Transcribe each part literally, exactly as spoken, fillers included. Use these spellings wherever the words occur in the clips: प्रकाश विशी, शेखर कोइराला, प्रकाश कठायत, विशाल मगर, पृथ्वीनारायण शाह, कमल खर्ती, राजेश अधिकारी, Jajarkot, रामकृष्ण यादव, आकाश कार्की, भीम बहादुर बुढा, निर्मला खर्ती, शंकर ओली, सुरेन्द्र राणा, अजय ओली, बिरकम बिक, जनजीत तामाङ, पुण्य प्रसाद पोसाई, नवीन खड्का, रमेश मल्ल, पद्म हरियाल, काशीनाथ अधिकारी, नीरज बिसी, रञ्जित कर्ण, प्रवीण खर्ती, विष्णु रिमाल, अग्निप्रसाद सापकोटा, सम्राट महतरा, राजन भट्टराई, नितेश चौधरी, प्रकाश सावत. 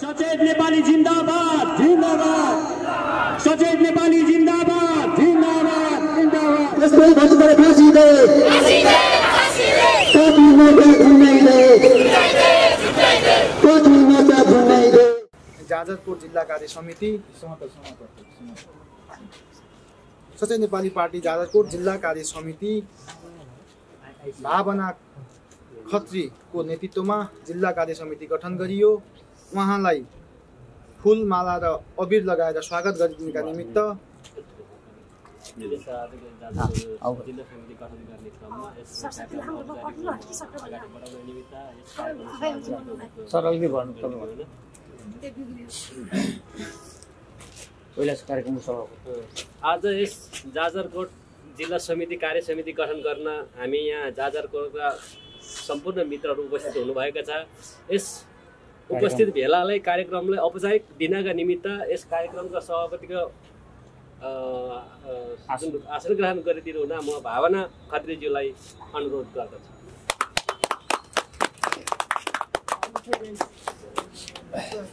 सचेत नेपाली जिंदाबाद जिंदाबाद सचेत नेपाली जिंदाबाद जिंदाबाद जिंदाबाद त्यसले भन्छले फाँसी दे फाँसी दे फाँसी दे कति मजा घुमाइ दे घुमाइ दे कति मजा घुमाइ दे जाजरकोट जिल्ला कार्य समिति समर्थक समर्थक सचेत नेपाली पार्टी जाजरकोट जिल्ला कार्य समिति भावना खत्री को नेतृत्वमा जिल्ला कार्य समिति गठन गरियो। उहाँलाई फूलमाला र अबिर लगाएर स्वागत गरिदिनका निमित्त आज यस जाजरकोट जिल्ला समिति कार्य समिति गठन गर्न हामी यहाँ जाजरकोटका सम्पूर्ण मित्रहरू उपस्थित हुनुभएको छ। यस उपस्थित भेलालाई कार्यक्रमलाई औपचारिक दिनका निमित्त यस कार्यक्रमका सभापतिको आसन ग्रहण गरिदिनु हुन म भावना खत्रीज्यूलाई अनुरोध गर्दछु।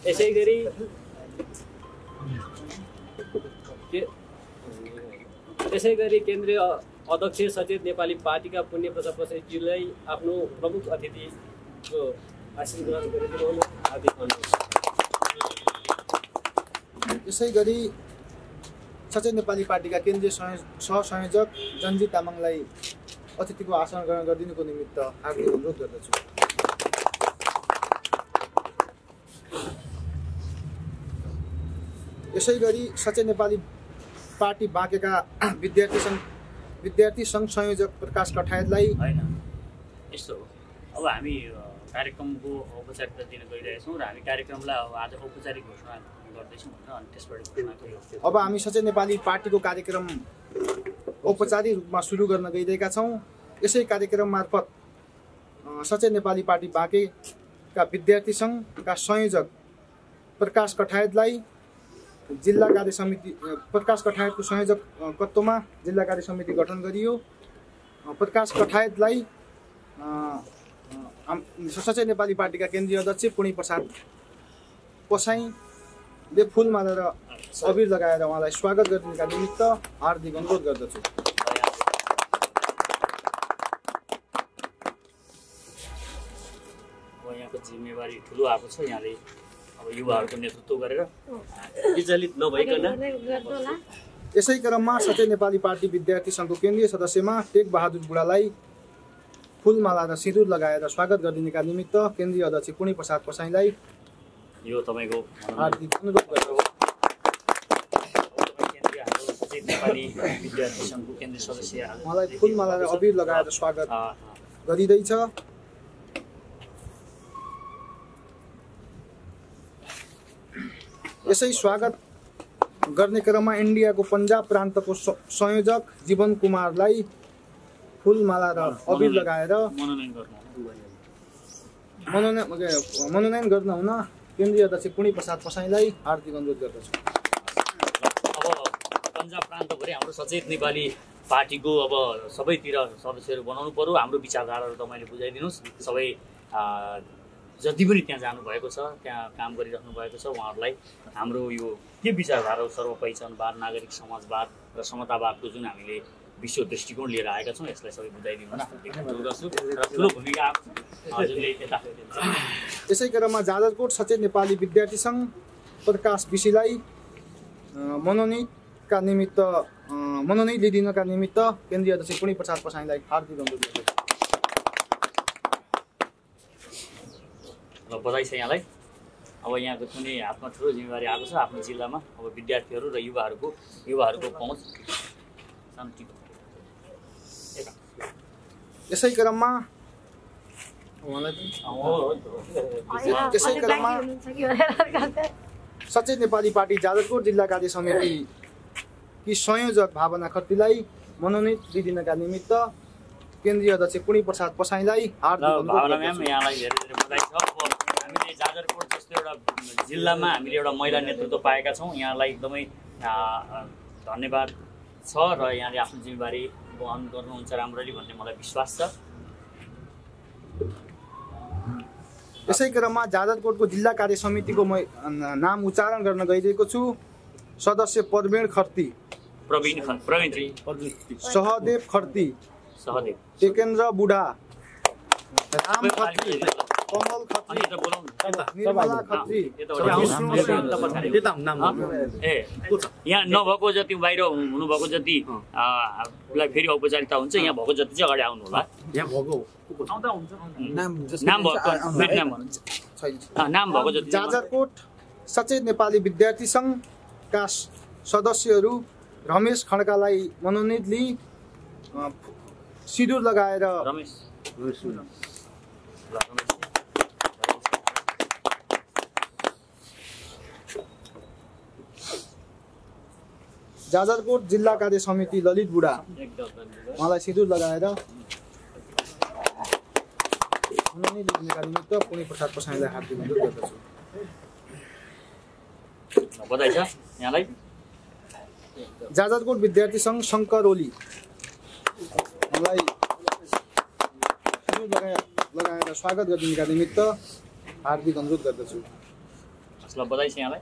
यसैगरी त्यसैगरी केन्द्रीय अध्यक्ष सचेत नेपाली पार्टीका पुण्य प्रसाद पोसाईज्यूलाई आफ्नो प्रमुख अतिथिको आसन ग्रहण गरिदिनु हुन हार्दिक अनुरोध। यसैगरी सचेत नेपाली पार्टीका केन्द्रीय सहसंयोजक जन्जी तामाङलाई अतिथिको आसन ग्रहण गरिदिनुको निमित्त हार्दिक अनुरोध गर्दछु। यसैगरी सचेत नेपाली पार्टी बाँकेका विद्यार्थी सङ्घ विद्यार्थी सङ्घ संयोजक प्रकाश कठायतलाई यस्तो अब हामी कार्यक्रमको औपचारिकता दिन गइरहेका छौँ र हामी कार्यक्रमलाई आज औपचारिक घोषणा गर्दैछौँ भनेर अनि त्यसबाट घोषणा गरिरहेको। अब हामी सचेत नेपाली पार्टीको कार्यक्रम औपचारिक रूपमा सुरु गर्न गइरहेका छौँ। यसै कार्यक्रम मार्फत सचेत नेपाली पार्टी बाँकेका विद्यार्थी सङ्घका संयोजक प्रकाश कठायतलाई जिल्ला कार्य समिति प्रकाश कठायतको संयोजक कत्वमा जिल्ला कार्य समिति गठन गरियो। प्रकाश कठायतलाई सचेत नेपाली पार्टीका केन्द्रीय अध्यक्ष पुण्य प्रसाद पोसाईले फूलमाला र अबिर लगाएर उहाँलाई स्वागत गरिदिनका निमित्त हार्दिक अनुरोध गर्दछु। यहाँको जिम्मेवारी ठुलो आएको छ। यहाँले युवाहरूको नेतृत्व गरेर विचलित नभइकन। यसै क्रममा सचेत नेपाली पार्टी विद्यार्थी संघको केन्द्रीय सदस्यमा टेक बहादुर गुडालाई फूलमाला र सिन्दूर लगाएर स्वागत गरिदिनका निमित्त केन्द्रीय अध्यक्ष पुण्य प्रसाद पोसाईलाई यो तपाईको हार्दिक अनुरोध गर्दछु। सचेत नेपाली विद्यार्थी संघको केन्द्रीय सदस्य मलाई फूलमाला र अबिर लगाएर स्वागत गरिदैछ। यसै स्वागत गर्ने क्रममा इन्डियाको पन्जाब प्रान्तको संयोजक जीवन कुमारलाई फूलमाला र अबिर लगाएर मनोनयन गर्न हुन केन्द्रीय अध्यक्ष पुण्य प्रसाद पोसाईलाई हार्दिक अनुरोध गर्दछु। अब पन्जाब प्रान्तभरि हाम्रो सचेत नेपाली पार्टीको अब सबैतिर सदस्यहरू बनाउनु पर्यो। हाम्रो विचारधाराहरू तपाईँले बुझाइदिनुहोस्। सबै जति पनि त्यहाँ जानुभएको छ त्यहाँ काम गरिराख्नु भएको छ उहाँहरूलाई हाम्रो यो के विचारधारा सर्वपहिचानवाद नागरिक समाजवाद र समतावादको जुन हामीले विश्व दृष्टिकोण लिएर आएका छौँ यसलाई सबै बुझाइदिनुहोस्। यसै क्रममा जाजरकोट सचेत नेपाली विद्यार्थी सङ्घ प्रकाश विशीलाई मनोनयनका निमित्त मनोनयन लिदिनका निमित्त केन्द्रीय अध्यक्ष पुण्य प्रसाद पोसाईलाई हार्दिक अनुरोध गर्दछु। बधाई छ यहाँलाई। अब यहाँको कुनै हातमा ठुलो जिम्मेवारी आएको छ आफ्नो जिल्लामा। अब विद्यार्थीहरू र युवाहरूको युवाहरूको पहुँच शान्तिको। यसै क्रममा यसै क्रममा सचेत नेपाली पार्टी जाजरकोट जिल्ला कार्य समिति कि संयोजक भावना खत्रीलाई मनोनयन दिदिनका निमित्त केन्द्रीय अध्यक्ष पुण्य प्रसाद पोसाईलाई हार्दिक भावना म्याम यहाँलाई धेरै धेरै बधाई छ। हामीले जाजरकोट जस्तो एउटा जिल्लामा हामीले एउटा महिला नेतृत्व पाएका छौँ। यहाँलाई एकदमै धन्यवाद छ र यहाँले आफ्नो जिम्मेवारी वहन गर्नुहुन्छ राम्ररी भन्ने मलाई विश्वास छ। यसै क्रममा जाजरकोटको जिल्ला कार्य समितिको म नाम उच्चारण गर्न गइरहेको छु। सदस्य प्रवीण खर्ती, प्रवीण प्रवीणजी, सहदेव खर्ती, सहदेव टेकेन्द्र बुढा, राम खर्ती, कमल खर्ती, निर्मला खर्ती, त्यता नाम ए यहाँ नभको जति बाहिर हुनु भएको जति लाई फेरि औपचारिकता हुन्छ। यहाँ भएको जति चाहिँ अगाडि आउनु होला। यहाँ भएको आउँदा हुन्छ नाम नाम भएको मेरो नाम हुन्छ नाम भएको जति। जाजरकोट सचेत नेपाली विद्यार्थी संघका सदस्यहरु रमेश खड्कालाई मनोनित लिई सिदुर लगाएर रमेश जाजरकोट जिल्ला कार्य समिति ललित बुढा उहाँलाई सिदुर लगाएर पुण्य प्रसाद पोसाईलाई हार्दिक अनुरोध गर्दछु। बधाई छ यहाँलाई। जाजरकोट विद्यार्थी संघ शंकर ओली उहाँलाई सिदुर लगाएर स्वागत गरिदिनका निमित्त हार्दिक अनुरोध गर्दछु। बधाई छ यहाँलाई।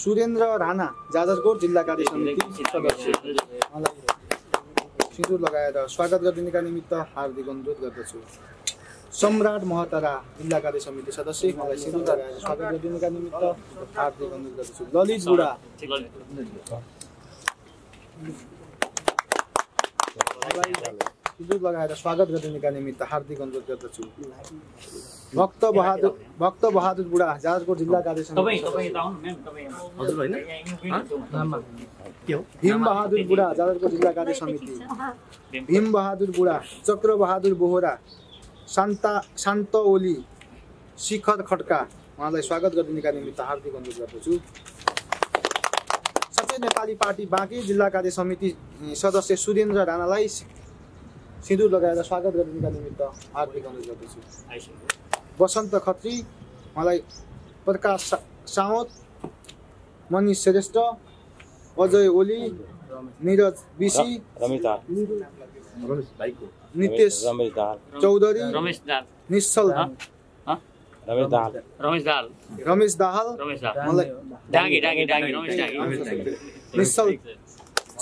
सुरेन्द्र राणा जाजरकोट जिल्ला कार्य समिति सदस्य सिन्दुर लगाएर स्वागत गरिदिनका निमित्त हार्दिक अनुरोध गर्दछु। सम्राट महतरा जिल्ला कार्य समिति सदस्य मलाई सिन्दुर लगाएर स्वागत गरिदिनका निमित्त हार्दिक अनुरोध गर्दछु। ललित बुढा सिन्दुर लगाएर स्वागत गरिदिनका निमित्त हार्दिक अनुरोध गर्दछु। भक्त बहादुर भक्त बहादुर बुढा जाजरकोट जिल्ला कार्य समिति भीम बहादुर बुढा जाजरकोट जिल्ला कार्य समिति भीम बहादुर बुढा, चक्र बहादुर बोहरा, शान्ता शान्त ओली, शिखर खड्का उहाँलाई स्वागत गरिदिनका निमित्त हार्दिक अनुरोध गर्दछु। सचेत नेपाली पार्टी बाँके जिल्ला कार्य समिति सदस्य सुरेन्द्र राणालाई सिन्दुर लगाएर स्वागत गरिदिनका निमित्त हार्दिक अनुरोध गर्दछु। वसन्त खत्री मलाई प्रकाश सावत, मनीष श्रेष्ठ, अजय ओली, नीरज बिसी, नितेश चौधरी, निश्चल रमेश दाहाल, निश्चल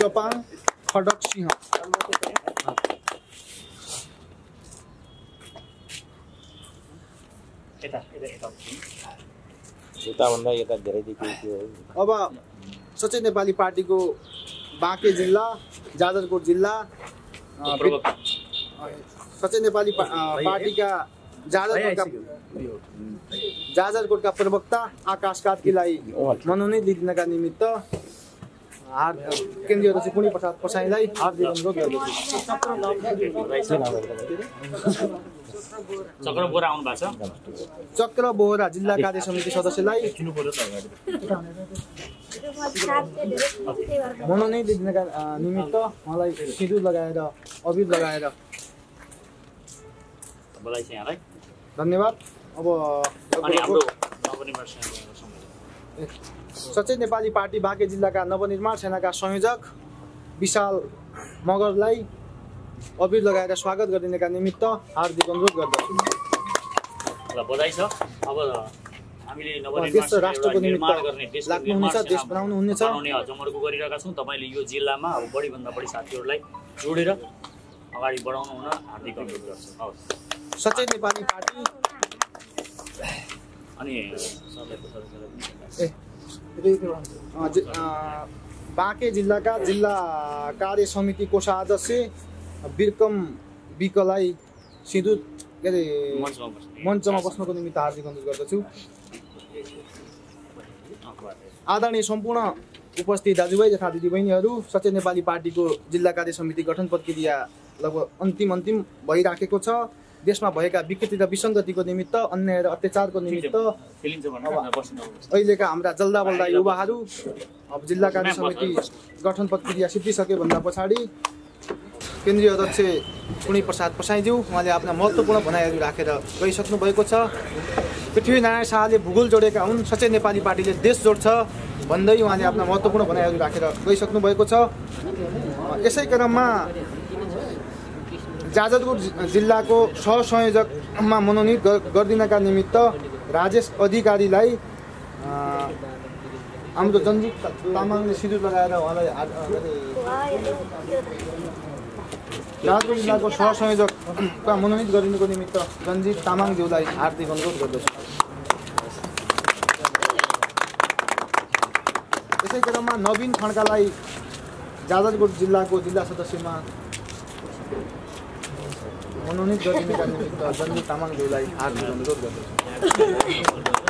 चपाङ, खडक सिंह। अब सचेत नेपाली पार्टीको बाँके जिल्ला जाजरकोट जिल्ला सचेत नेपाली पार्टीका जाजरकोटका जाजरकोटका प्रवक्ता आकाश कार्कीलाई मनोनित लिनका निमित्त केन्द्रीय अध्यक्ष पुण्य प्रसाद पोसाईलाई हार्दिक अनुरोध गर्दछु। चक्र बोहरा आउनु भएको छ। चक्र बोहरा जिल्ला कार्य समिति सदस्यलाई मनोनयन दिनका निमित्त मलाई सिन्दुर लगाएर अबिर लगाएर बधाई छ यहाँलाई। धन्यवाद। अब सचेत नेपाली पार्टी बाँके जिल्लाका नवनिर्माण सेनाका संयोजक विशाल मगरलाई अबिर लगाएर स्वागत गरिदिनका निमित्त हार्दिक अनुरोध गर्दछु। बधाई छ। अब हामीले नवनिर्माण राष्ट्रको निर्माण गर्ने देश लाग्नुहुनेछ, देश बनाउनु हुनेछ भन्ने अजमर्को गरिरहेका छौँ। तपाईले यो जिल्लामा अब बढी भन्दा बढी साथीहरुलाई जोडेर अगाडि बढाउनु हुन हार्दिक अनुरोध गर्छु। सचेत नेपाली पार्टी अनि ए बाँके जिल्लाका जिल्ला कार्य समिति कोषाध्यक्ष बिरकम बिकलाई सिन्दुर के अरे मञ्चमा बस्नको निमित्त हार्दिक अनुरोध गर्दछु। आदरणीय सम्पूर्ण उपस्थित दाजुभाइ तथा दिदीबहिनीहरू, सचेत नेपाली पार्टीको जिल्ला कार्य समिति गठन प्रक्रिया लगभग अन्तिम अन्तिम भइराखेको छ। देशमा भएका विकृति र विसङ्गतिको निमित्त, अन्याय र अत्याचारको निमित्त अहिलेका हाम्रा जल्दाबल्दा युवाहरू अब जिल्ला कार्य समिति गठन प्रक्रिया सिद्धिसके भन्दा पछाडि केन्द्रीय अध्यक्ष पुण्य प्रसाद पोसाईज्यू उहाँले आफ्ना महत्त्वपूर्ण भनाइहरू राखेर गइसक्नु भएको छ। पृथ्वीनारायण शाहले भूगोल जोडेका हुन्, सचेत नेपाली पार्टीले देश जोड्छ भन्दै उहाँले आफ्ना महत्त्वपूर्ण भनाइहरू राखेर गइसक्नु भएको छ। यसै क्रममा जाजरकोट जिल्लाको सहसंयोजक मा मनोनित गर्दिनका निमित्त राजेश अधिकारीलाई हाम्रो जनयुक्त तामाङले सिन्दुर लगाएर उहाँलाई राजपुर जिल्लाको सहसंयोजकका मनोनित गरिनुको निमित्त जनजीत तामाङ ज्यूलाई हार्दिक अनुरोध गर्दछु। यसै क्रममा नवीन खड्कालाई जाजरकोट जिल्लाको जिल्ला सदस्यमा मनोनित गरिनुका निमित्त जनजीत तामाङ ज्यूलाई हार्दिक अनुरोध गर्दछु।